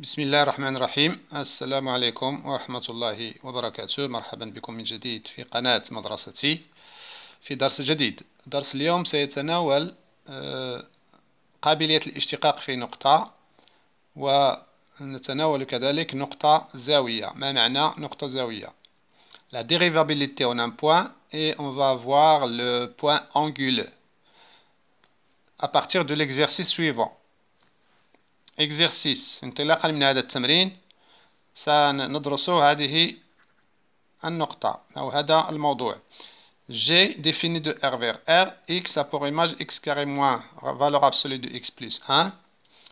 بسم الله الرحمن الرحيم. السلام عليكم ورحمة الله وبركاته. مرحبا بكم من جديد في قناة مدرستي في درس جديد. درس اليوم سيتناول قابلية الاشتقاق في نقطة، ونتناول كذلك نقطة زاوية. ما معنى نقطة زاوية؟ La dérivabilité en un point et on va voir le point anguleux à partir de l'exercice suivant. Exercice. انطلاقا من هذا التمرين سندرس هذه النقطة أو هذا الموضوع. J'ai défini de R vers R, X a pour image X carré moins valeur absolue de X plus 1.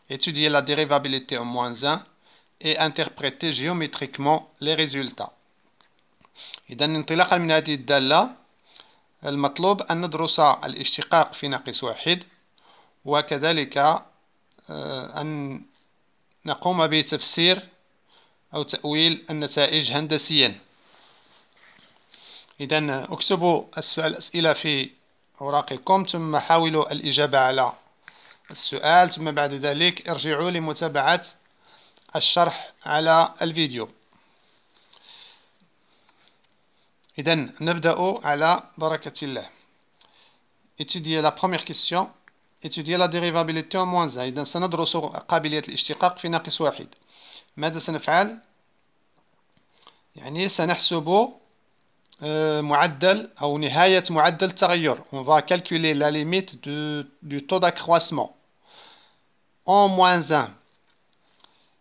Étudier la dérivabilité en moins 1 et interpréter géométriquement les résultats. إذا انطلاقا من هذه الدالة المطلوب أن ندرس الاشتقاق في ناقص واحد، وكذلك أن نقوم بتفسير أو تأويل النتائج هندسيا. إذن اكتبوا الأسئلة في أوراقكم، ثم حاولوا الإجابة على السؤال، ثم بعد ذلك ارجعوا لمتابعة الشرح على الفيديو. إذن نبدأ على بركة الله. Étudiez la première question. Étudier la dérivabilité en moins 1. إذن سندرس قابلية الاشتقاق في ناقص واحد. ماذا سنفعل؟ يعني سنحسب معدل أو نهاية معدل التغير. On va calculer la limite du taux d'accroissement en moins 1.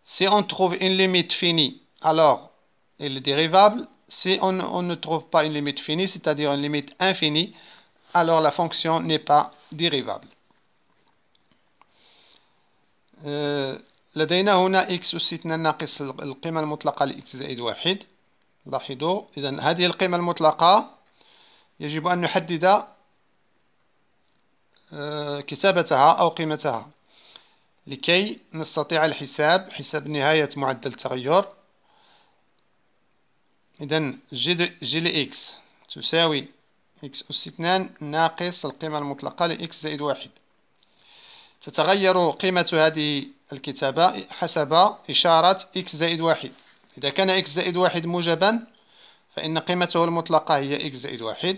Si on trouve une limite finie, alors elle est dérivable. Si on ne trouve pas une limite finie, c'est-à-dire une limite infinie, alors la fonction n'est pas dérivable. لدينا هنا إكس أستثنى ناقص القيمة المطلقة لإكس زائد واحد. لاحظوا إذن هذه القيمة المطلقة يجب أن نحدد كتابتها أو قيمتها لكي نستطيع الحساب، حساب نهاية معدل التغير. إذن جي لإكس تساوي إكس أستثنى ناقص القيمة المطلقة لإكس زائد واحد. تتغير قيمة هذه الكتابة حسب إشارة إكس زائد واحد. إذا كان إكس زائد واحد موجبا فإن قيمته المطلقة هي إكس زائد واحد،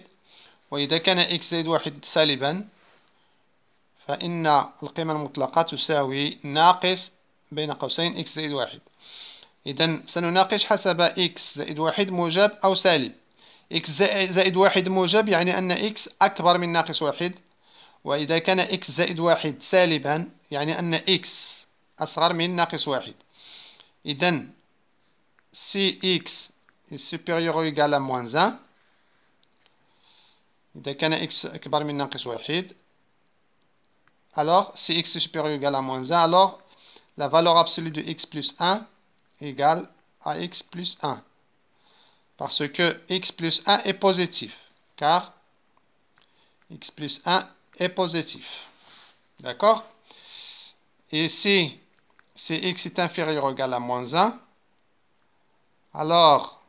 وإذا كان إكس زائد واحد سالبا فإن القيمة المطلقة تساوي ناقص بين قوسين إكس زائد واحد. إذن سنناقش حسب إكس زائد واحد موجب أو سالب. إكس زائد واحد موجب يعني أن إكس أكبر من ناقص واحد، وإذا كان إكس زائد واحد سالبا يعني أن إكس أصغر من ناقص واحد. إذن si إكس est supérieur ou égal à moins 1، إذا كان إكس أكبر من ناقص واحد، alors si إكس est supérieur ou égal à moins 1، alors la valeur absolue de إكس plus 1 égale à إكس plus 1 parce que إكس plus 1 est positif, car إكس plus 1 est positif. D'accord. Et si X est inférieur ou égal à moins 1, alors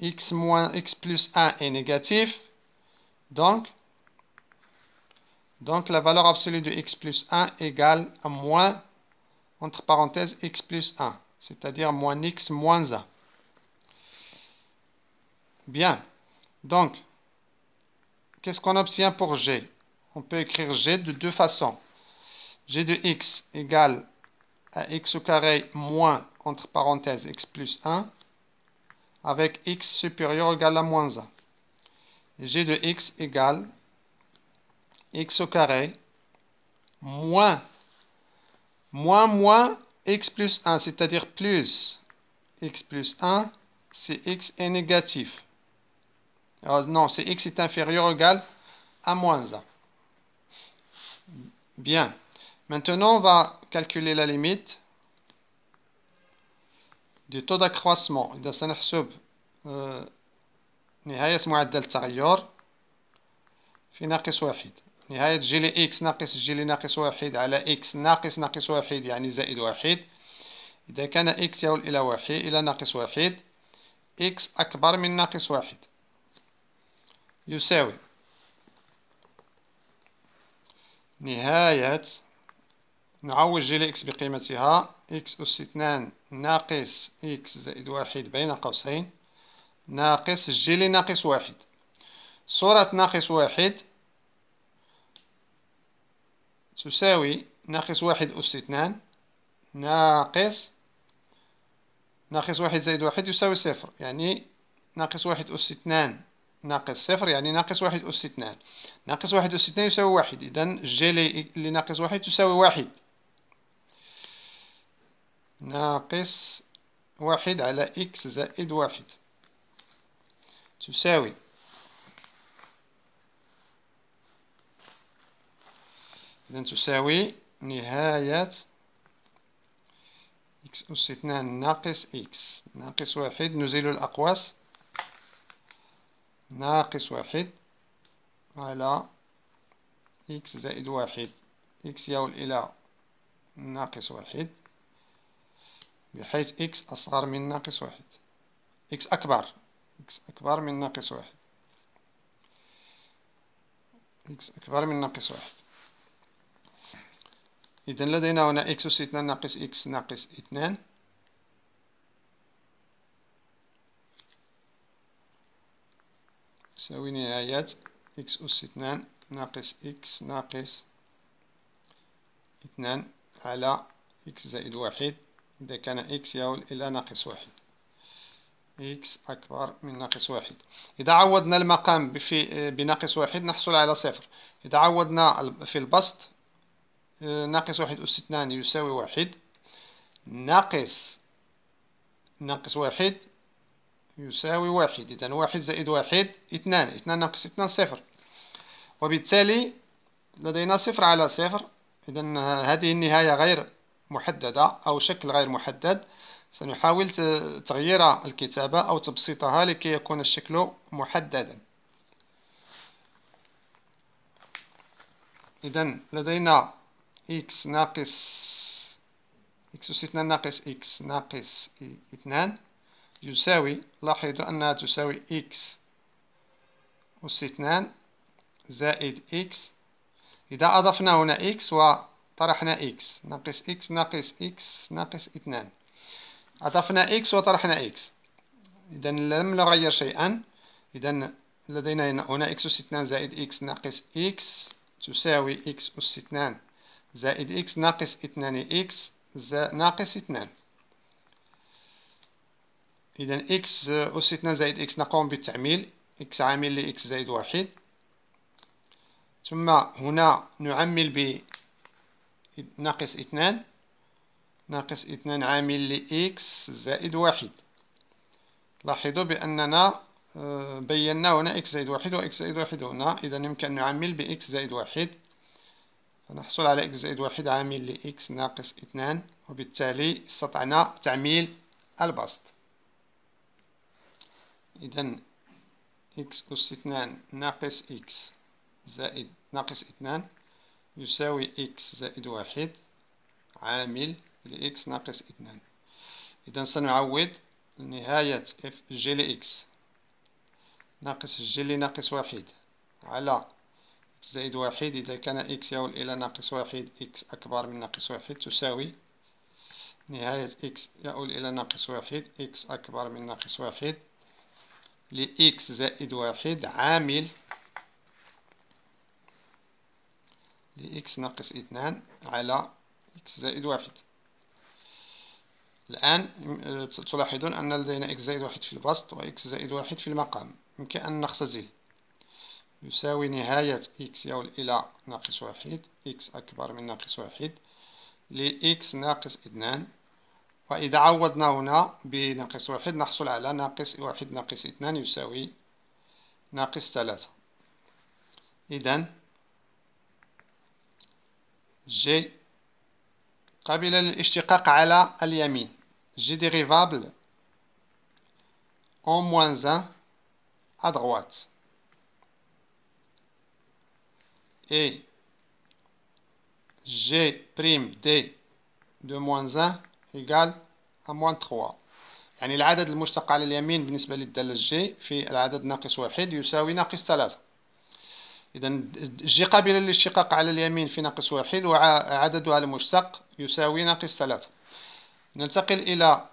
X plus 1 est négatif. Donc la valeur absolue de X plus 1 égale à moins, entre parenthèses, X plus 1, c'est-à-dire moins X moins 1. Bien. Donc, qu'est-ce qu'on obtient pour G? On peut écrire G de deux façons. G de X égale à X au carré moins, entre parenthèses, X plus 1, avec X supérieur ou égal à moins 1. G de X égale X au carré moins X plus 1, c'est-à-dire plus X plus 1 si X est négatif. Non, c'est X est inférieur ou égal à moins 1. Bien. Maintenant, on va calculer la limite du taux d'accroissement. إذا سنحسب نهاية معدل التغير في ناقص واحد. نهاية جي لإكس ناقص جي لناقص واحد على إكس ناقص ناقص واحد يعني زائد واحد. إذا كان إكس يؤول إلى واحد إلى ناقص واحد، إكس أكبر من ناقص واحد يساوي نهاية نعوج جي لإكس بقيمتها إكس أس 2 ناقص إكس زائد 1 بين قوسين ناقص جي ناقص 1. صورة ناقص 1 تساوي ناقص 1 أس 2 ناقص 1 زائد 1 يساوي 0، يعني ناقص 1 أس 2 ناقص 0 يعني ناقص 1 أس 2. ناقص 1 أس 2 يساوي 1. إذن جي لناقص 1 تساوي 1 ناقص 1 على إكس زائد 1 تساوي نهاية إكس أس 2 ناقص إكس ناقص 1. نزيل الأقواس ناقص 1 على إكس زائد 1 إكس يؤول إلى ناقص 1 بحيث إكس أصغر من ناقص 1، إكس أكبر من ناقص 1، إذا لدينا هنا إكس أس 2 ناقص إكس ناقص 2 تساوي نهاية إكس أس 2 ناقص إكس ناقص 2 على إكس زائد 1 إذا كان إكس يؤول إلى ناقص 1، إكس أكبر من ناقص 1. إذا عوضنا المقام بناقص 1 نحصل على 0. إذا عوضنا في البسط ناقص 1 أس 2 يساوي 1 ناقص 1 يساوي 1. إذن 1 زائد 1 2، 2 ناقص 2 0، وبالتالي لدينا 0 على 0. إذن هذه النهاية غير محددة أو شكل غير محدد، سنحاول تغيير الكتابة أو تبسيطها لكي يكون الشكل محددا. إذن لدينا إكس ناقص إكس أس 2 ناقص إكس ناقص 2 يساوي، لاحظوا أنها تساوي إكس أس 2 زائد إكس. إذا أضفنا هنا إكس وطرحنا إكس ناقص إكس ناقص إكس ناقص 2، أضفنا إكس وطرحنا إكس، إذا لم نغير شيئا. إذا لدينا هنا إكس أس 2 زائد إكس ناقص إكس تساوي إكس أس 2 زائد إكس ناقص 2 إكس ناقص 2. إذن إكس أس 2 زائد إكس نقوم بالتعميل، إكس عامل لإكس زائد 1، ثم هنا نعمل بناقص 2 ناقص 2 عامل لإكس زائد 1. لاحظوا بأننا بينا هنا إكس زائد 1 وإكس زائد 1 هنا، إذن يمكن أن نعمل بإكس زائد 1 فنحصل على إكس زائد 1 عامل لإكس ناقص 2، وبالتالي استطعنا تعميل البسط. إذن إكس أس 2 ناقص إكس زائد ناقص 2 يساوي إكس زائد 1 عامل لإكس ناقص 2. إذن سنعوض نهاية إف جي لإكس ناقص جي ناقص 1 على زائد 1 إذا كان إكس يؤول إلى ناقص 1 إكس أكبر من ناقص 1 تساوي نهاية إكس يؤول إلى ناقص 1 إكس أكبر من ناقص 1 لإكس زائد 1 عامل لإكس ناقص 2 على إكس زائد 1. الآن تلاحظون أن لدينا إكس زائد 1 في البسط وإكس زائد 1 في المقام، يمكن أن نختزل يساوي نهاية إكس يؤول إلى ناقص 1 إكس أكبر من ناقص 1 لإكس ناقص 2، وإذا عوضنا هنا بناقص 1 نحصل على ناقص 1 ناقص 2 يساوي ناقص 3. إذن جي قابلة للاشتقاق على اليمين، جي ديريفابل أون موانز أن à droite et g' d de moins 1 égale à moins 3. يعني العدد المشتق على اليمين بالنسبة للدالة جي في العدد ناقص 1 يساوي ناقص 3، إذا جي قابلة للاشتقاق على اليمين في ناقص واحد وعددها المشتق يساوي ناقص 3. ننتقل إلى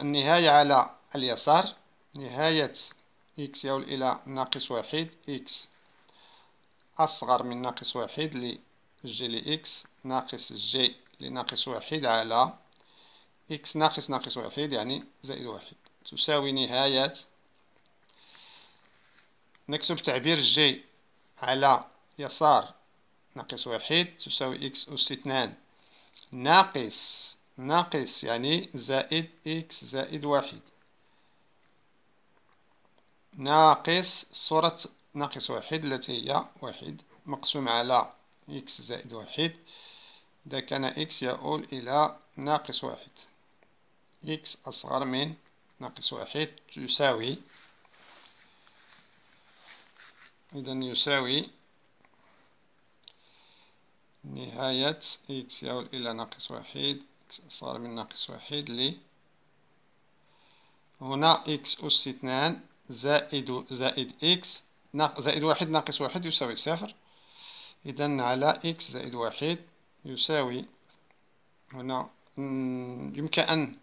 النهاية على اليسار، نهاية إكس يؤول إلى ناقص واحد، إكس أصغر من ناقص واحد لجي لإكس ناقص جي لناقص واحد على إكس ناقص ناقص واحد يعني زائد واحد تساوي نهاية. نكتب تعبير جي على يسار ناقص واحد تساوي إكس أس اثنان ناقص يعني زائد إكس زائد واحد ناقص صورة ناقص واحد التي هي واحد مقسوم على إكس زائد واحد. إذا كان إكس يؤول إلى ناقص واحد، إكس أصغر من ناقص واحد تساوي، إذا يساوي نهاية إكس يؤول إلى ناقص واحد إكس أصغر من ناقص واحد لي هنا إكس أس اثنان زائد إكس زائد واحد ناقص واحد يساوي صفر. إذا على إكس زائد واحد يساوي هنا يمكن أن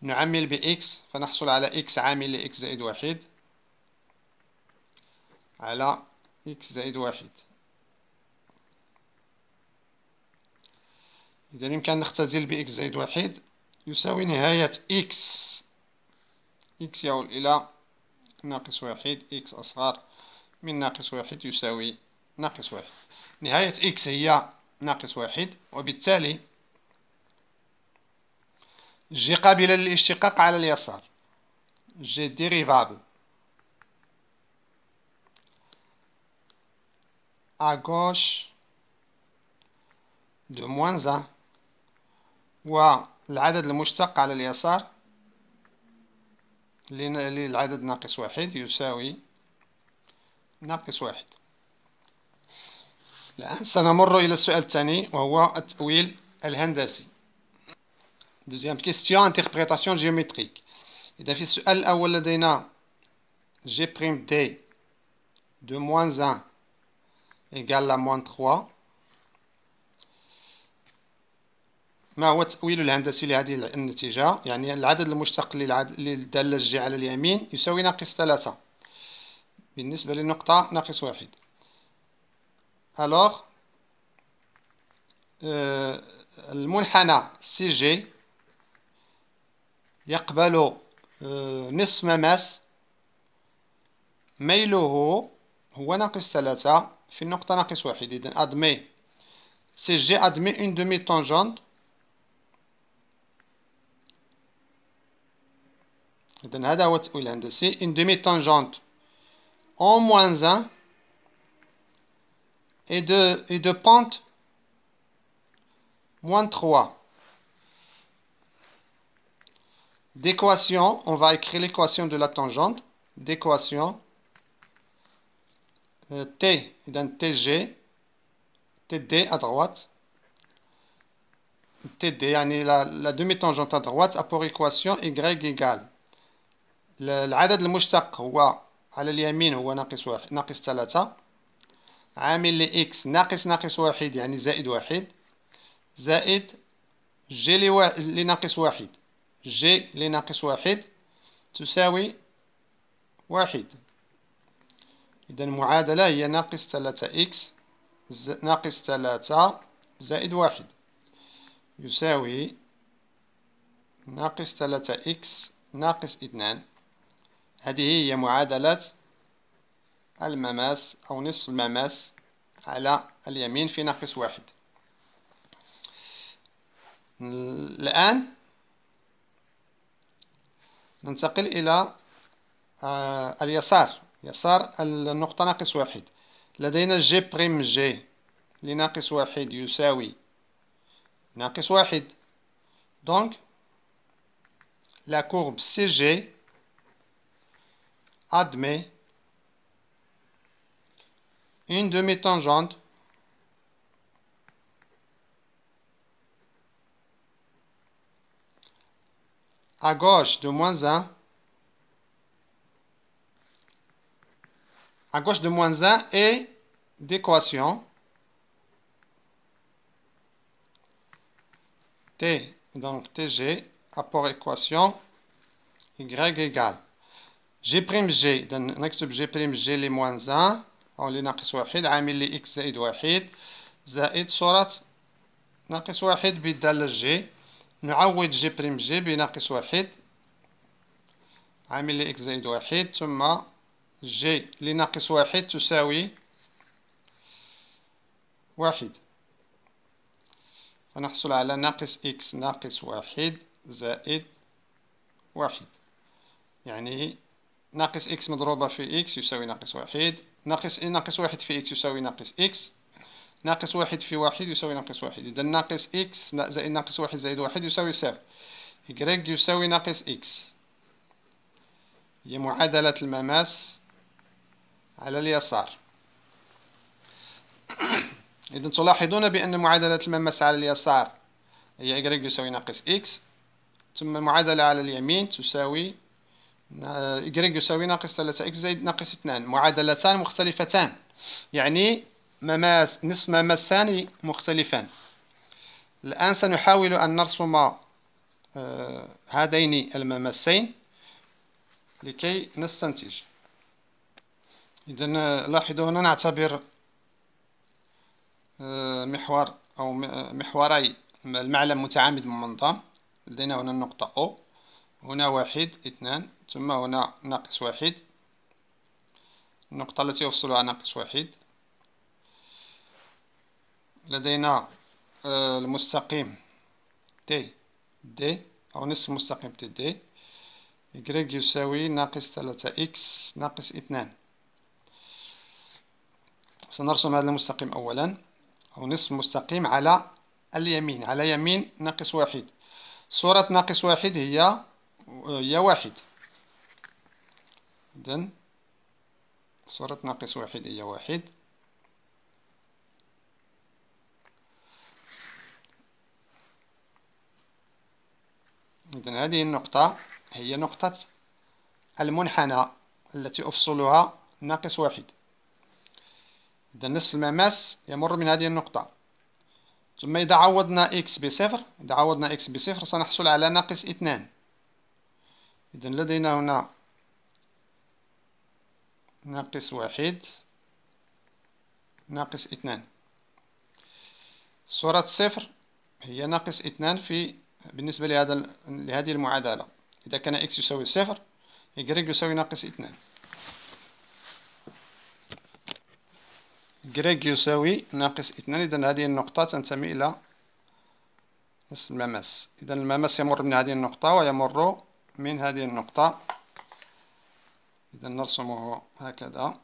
نعمل بإكس فنحصل على إكس عامل لإكس زائد واحد على إكس زائد واحد. إذا يمكن أن نختزل بإكس زائد واحد يساوي نهاية إكس، إكس يؤول إلى ناقص واحد إكس أصغر من ناقص واحد يساوي ناقص واحد. نهاية إكس هي ناقص واحد، وبالتالي جي قابلة للاشتقاق على اليسار، جي ديريفابل à gauche de moins 1 والعدد المشتق على اليسار للعدد ناقص واحد يساوي ناقص واحد. الآن سنمر إلى السؤال الثاني وهو التأويل الهندسي. Deuxième question, interprétation géométrique. إذا في السؤال الأول لدينا G'D de moins 1 égale à moins 3. ما هو التأويل الهندسي لهذه النتيجة؟ يعني العدد المشتق للدالة جي على اليمين يساوي ناقص 3 بالنسبة للنقطة ناقص واحد. alors المنحنى سي جي يقبل نصف ماس ميله هو ناقص 3 في النقطة ناقص واحد. إذن أدمي سي جي أدمي une demi tangente. إذن هذا هو التأويل الهندسي، une demi tangente en moins 1 et de pente moins 3 d'équation. On va écrire l'équation de la tangente d'équation T d'un TG TD à droite TD la demi-tangente à droite a pour équation Y égale العدد المشتق هو على اليمين هو ناقص واحد ناقص 3 عامل لإكس ناقص ناقص واحد يعني زائد واحد زائد جي لناقص واحد جي لناقص واحد تساوي واحد. إذا المعادلة هي ناقص 3 إكس ناقص 3 زائد واحد يساوي ناقص 3 إكس ناقص اثنان. هذه هي معادلة المماس أو نصف المماس على اليمين في ناقص واحد. الآن ننتقل إلى اليسار، يسار النقطة ناقص واحد. لدينا جي بريم جي لناقص واحد يساوي ناقص واحد. donc la courbe CG admet une demi-tangente à gauche de moins 1 à gauche de moins 1 et d'équation T, donc TG, apport équation Y égale G'G نكتب G'G لي موان زان أو لي ناقص واحد عامل لي إكس زائد واحد زائد صورة ناقص واحد بدال جي نعوض G'G بناقص واحد عامل لي إكس زائد واحد ثم جي لناقص واحد تساوي واحد فنحصل على ناقص إكس ناقص واحد زائد واحد يعني ناقص إكس مضروبة في إكس يساوي ناقص واحد ناقص واحد في إكس يساوي ناقص إكس ناقص واحد في واحد يساوي ناقص واحد إذا ناقص إكس زائد ناقص واحد زائد واحد يساوي صفر إيكغيك يساوي ناقص إكس هي معادلة المماس على اليسار إذن تلاحظون بأن معادلة المماس على اليسار هي إيكغيك يساوي ناقص إكس ثم المعادلة على اليمين تساوي إيكغيك يساوي ناقص 3 إكس زائد ناقص 2 معادلتان مختلفتان يعني مماس نصف مماسان مختلفان الآن سنحاول أن نرسم هذين المماسين لكي نستنتج إذن لاحظوا هنا نعتبر محور أو محوري المعلم متعامد منضم لدينا هنا النقطة O هنا واحد اثنان ثم هنا ناقص واحد النقطة التي يفصلها ناقص واحد لدينا المستقيم TD أو نصف المستقيم TD Y يساوي ناقص 3 إكس ناقص 2 سنرسم هذا المستقيم أولا أو نصف المستقيم على اليمين على يمين ناقص واحد صورة ناقص واحد هي واحد إذن صورة ناقص واحد هي واحد إذن هذه النقطة هي نقطة المنحنى التي أفصلها ناقص واحد إذا نصف المماس يمر من هذه النقطة ثم إذا عوضنا إكس بصفر إذا عوضنا إكس بصفر سنحصل على ناقص اثنان إذا لدينا هنا ناقص واحد ناقص اثنان صورة صفر هي ناقص اثنان بالنسبة لهذه المعادلة إذا كان إكس يساوي صفر إيكغيك يساوي ناقص اثنان إيكغيك يساوي ناقص اثنان إذن هذه النقطة تنتمي إلى نصف المماس إذن المماس يمر من هذه النقطة ويمر من هذه النقطة إذن نرسمه هكذا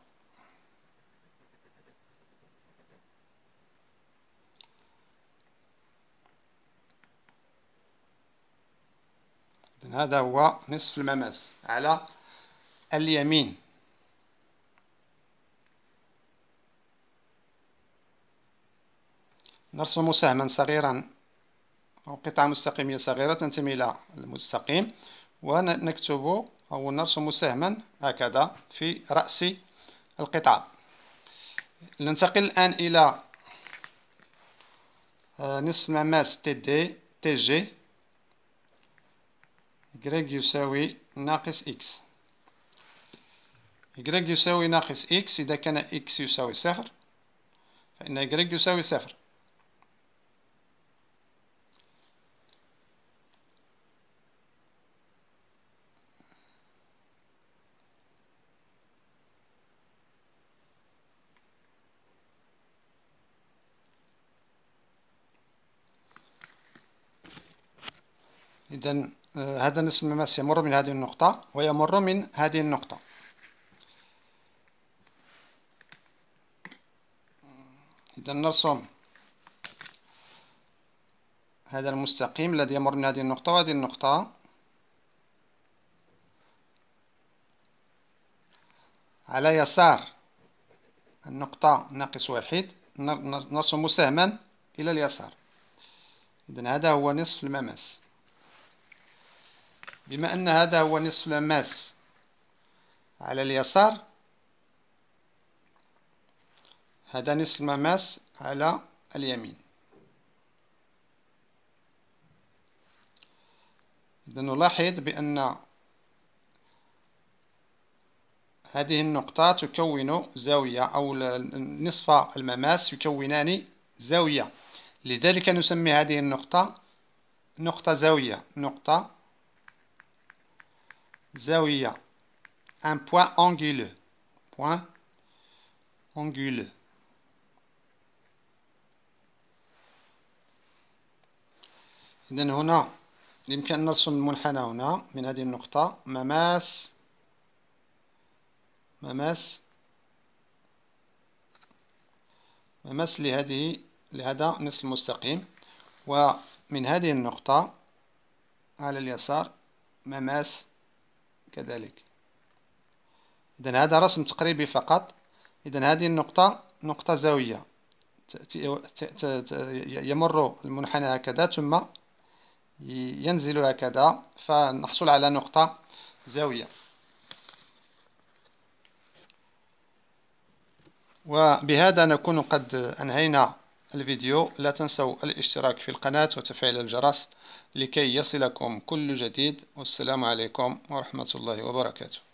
هذا هو نصف المماس على اليمين نرسم سهما صغيرا أو قطعة مستقيمية صغيرة تنتمي إلى المستقيم ونكتب أو نرسم سهما هكذا في رأس القطعة ننتقل الآن إلى نصف مماس تي جي Y يساوي ناقص إكس Y يساوي ناقص إكس إذا كان إكس يساوي صفر فإن Y يساوي صفر إذن هذا نصف المماس يمر من هذه النقطة ويمر من هذه النقطة إذا نرسم هذا المستقيم الذي يمر من هذه النقطة وهذه النقطة على يسار النقطة ناقص واحد نرسم سهما إلى اليسار إذا هذا هو نصف المماس بما أن هذا هو نصف المماس على اليسار هذا نصف المماس على اليمين. إذا نلاحظ بأن هذه النقطة تكون زاوية، أو نصف المماس يكونان زاوية، لذلك نسمي هذه النقطة نقطة زاوية. نقطة زاوية، un point anguleux. point anguleux. إذن هنا يمكن أن نرسم المنحنى هنا من هذه النقطة، مماس لهذا نصف المستقيم، ومن هذه النقطة على اليسار مماس كذلك. إذا هذا رسم تقريبي فقط. إذا هذه النقطة نقطة زاوية، يمر المنحنى هكذا ثم ينزل هكذا، فنحصل على نقطة زاوية. وبهذا نكون قد أنهينا الفيديو. لا تنسوا الاشتراك في القناة وتفعيل الجرس لكي يصلكم كل جديد. والسلام عليكم ورحمة الله وبركاته.